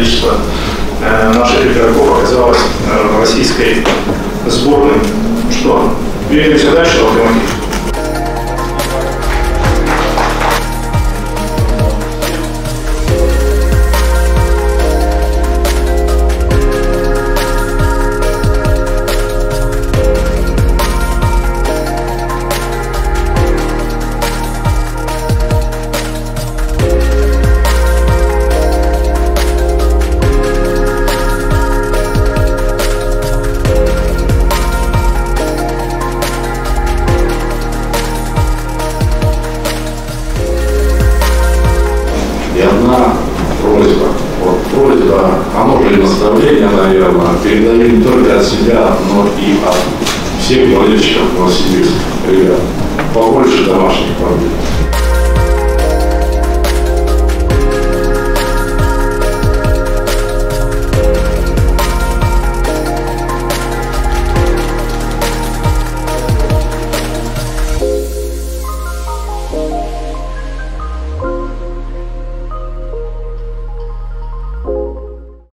количество наших игроков оказалось в российской сборной. Что, двигаемся дальше, «Локомотив». Наверное, передаю не только от себя, но и от всех болельщиков Новосибирска. Ребят, побольше домашних проблем.